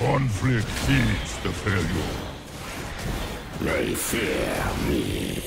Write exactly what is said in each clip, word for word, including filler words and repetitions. Conflict feeds the failure. They fear me.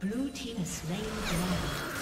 Blue team has slain the dragon.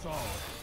That's all.